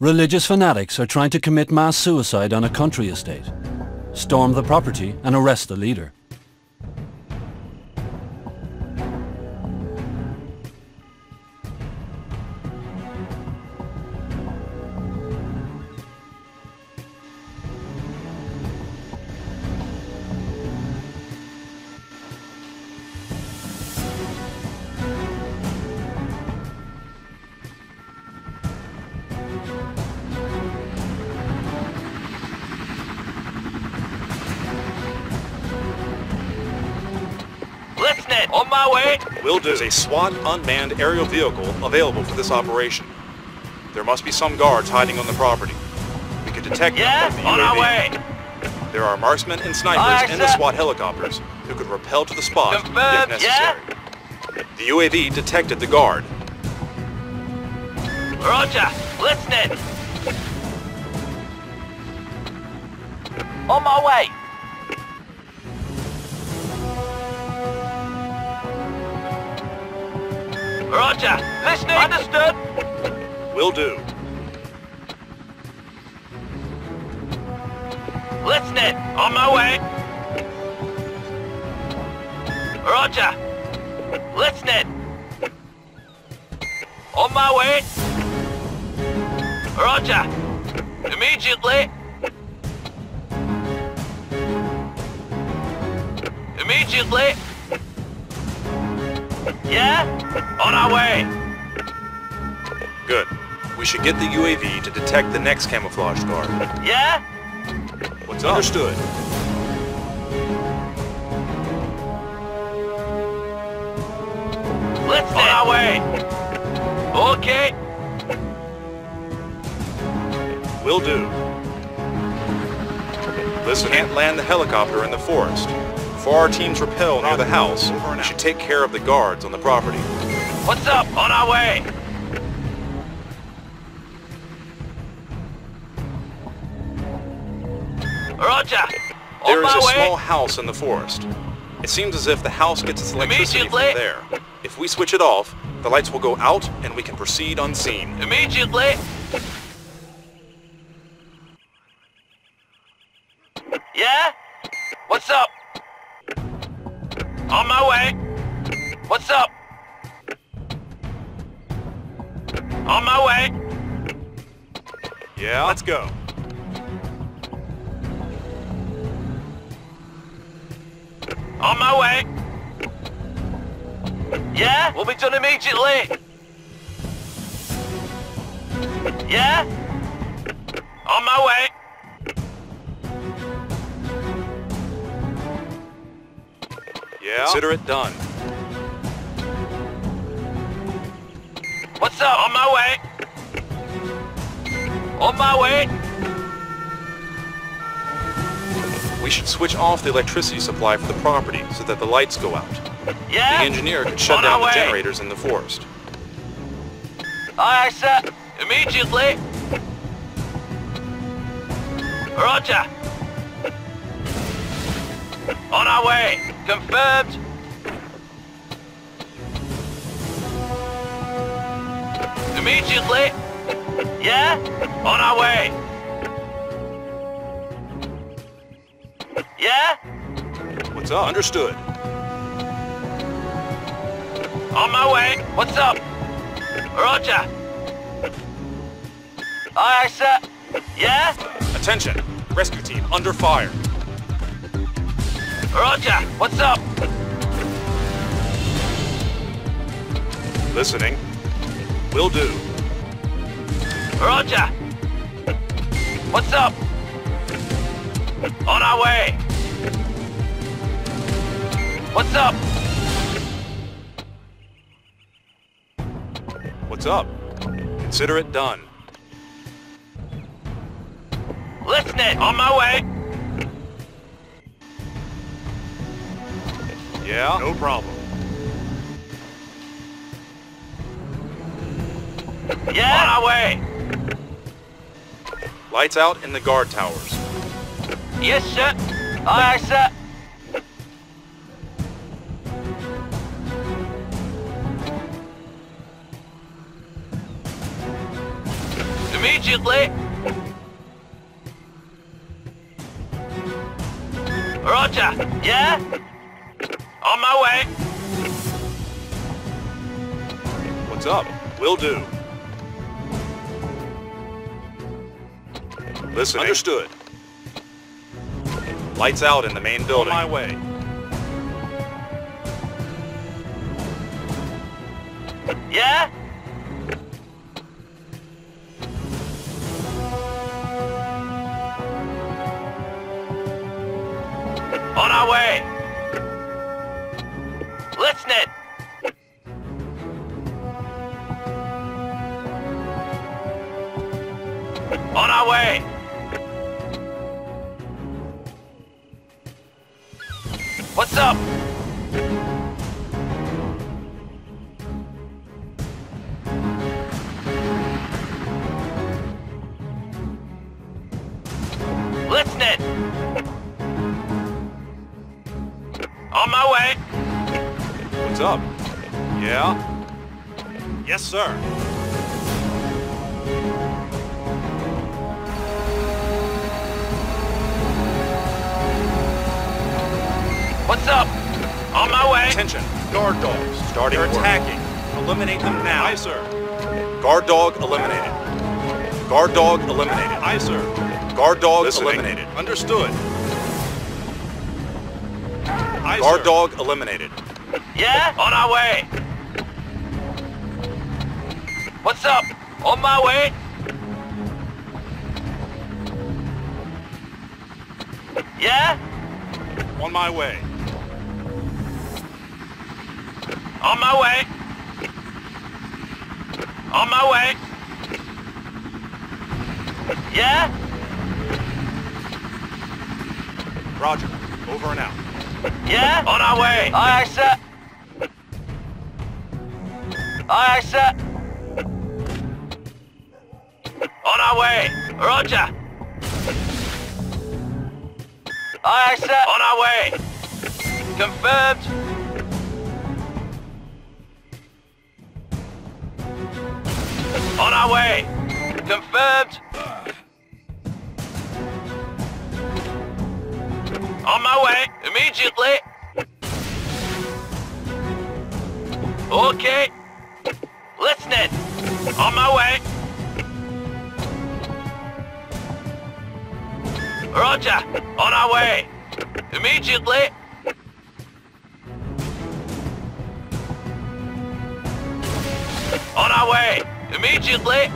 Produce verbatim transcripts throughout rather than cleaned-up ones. Religious fanatics are trying to commit mass suicide on a country estate. Storm the property and arrest the leader. On my way! Will do. There's a SWAT unmanned aerial vehicle available for this operation. There must be some guards hiding on the property. We can detect yeah, them from the U A V. On our way! There are marksmen and snipers right, in the SWAT helicopters who could rappel to the spot Confirmed, if necessary. Yeah? The U A V detected the guard. Roger! Listening! On my way! Roger! Listening! Understood! Will do. Listening! On my way! Roger! Listening! On my way! Roger! Immediately! Immediately! Yeah? On our way! Good. We should get the U A V to detect the next camouflage guard. Yeah? What's up? Understood. Let's On our way! Okay! Will do. Listen, we can't land the helicopter in the forest. Before our teams rappel near the house, we should take care of the guards on the property. What's up? On our way! Roger! On there is a way. small house in the forest. It seems as if the house gets its electricity from there. If we switch it off, the lights will go out and we can proceed unseen. Immediately! Yeah? What's up? On my way! What's up? On my way! Yeah? Let's go. On my way! Yeah? We'll be done immediately! Yeah? On my way! Yeah. Consider it done. What's up? On my way! On my way! We should switch off the electricity supply for the property so that the lights go out. Yeah? The engineer can shut On down the way. generators in the forest. Aye, sir. Immediately! Roger! On our way! Confirmed! Immediately! Yeah? On our way! Yeah? What's up? Understood. On my way! What's up? Roger! Aye, aye, sir! Yeah? Attention! Rescue team under fire! Roger! What's up? Listening. Will do. Roger! What's up? On our way! What's up? What's up? Consider it done. Listening! On my way! Yeah? No problem. Yeah? On our way! Lights out in the guard towers. Yes, sir. Aye, aye, sir. Immediately! immediately. Roger, yeah? On my way. What's up? Will do. Listening. Understood. Lights out in the main building. On my way. Yeah? On our way! Listening! On our way! What's up? Listening! On my way! What's up? Yeah? Yes, sir. What's up? On my way! Attention! Guard dogs. Starting They're attacking. Work. Eliminate them now. Aye, sir. Guard dog eliminated. Guard dog eliminated. Aye, sir. Guard dog Listening. Eliminated. Understood. Aye, Guard sir. Dog eliminated. Yeah? On our way! What's up? On my way! Yeah? On my way. On my way! On my way! Yeah? Roger. Over and out. Yeah? On our way! Aye, aye, sir! Aye, aye, sir! On our way! Roger! Aye, aye, sir! On our way! Confirmed! On our way! Confirmed! On my way, immediately! Okay! Listening! On my way! Roger! On our way! Immediately! On our way! Immediately!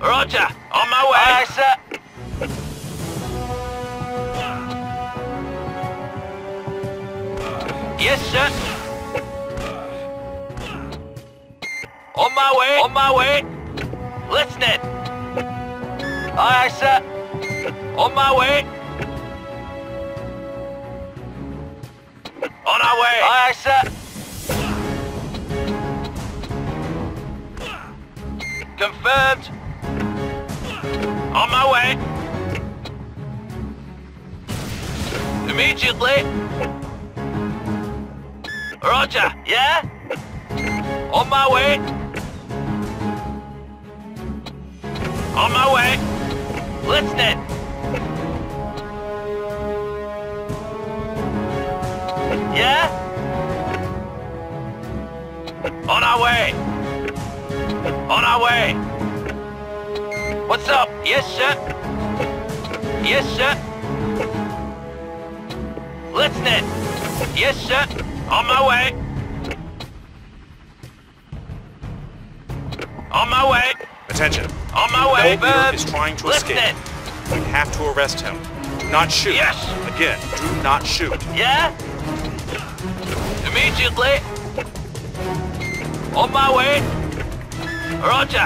Roger! On my way! Aye, sir! Yes, sir. On my way. On my way. Listening. Aye, aye, sir. On my way. On our way. Aye, aye, sir. Confirmed. On my way. Immediately. Roger, yeah? On my way! On my way! Listening! Yeah? On our way! On our way! What's up? Yes, sir! Yes, sir! Listening! Yes, sir! On my way! On my way! Attention! On my way! The Goldbeard is trying to Listen. Escape. We have to arrest him. Do not shoot. Yes! Again, do not shoot. Yeah? Immediately! On my way! Roger!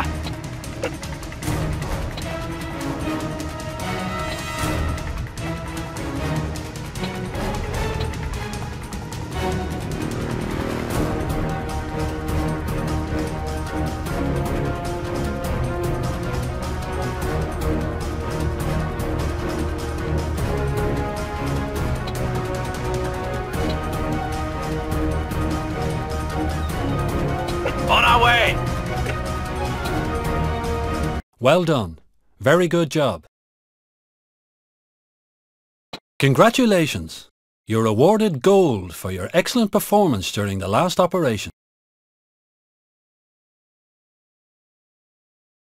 On our way! Well done. Very good job. Congratulations. You're awarded gold for your excellent performance during the last operation.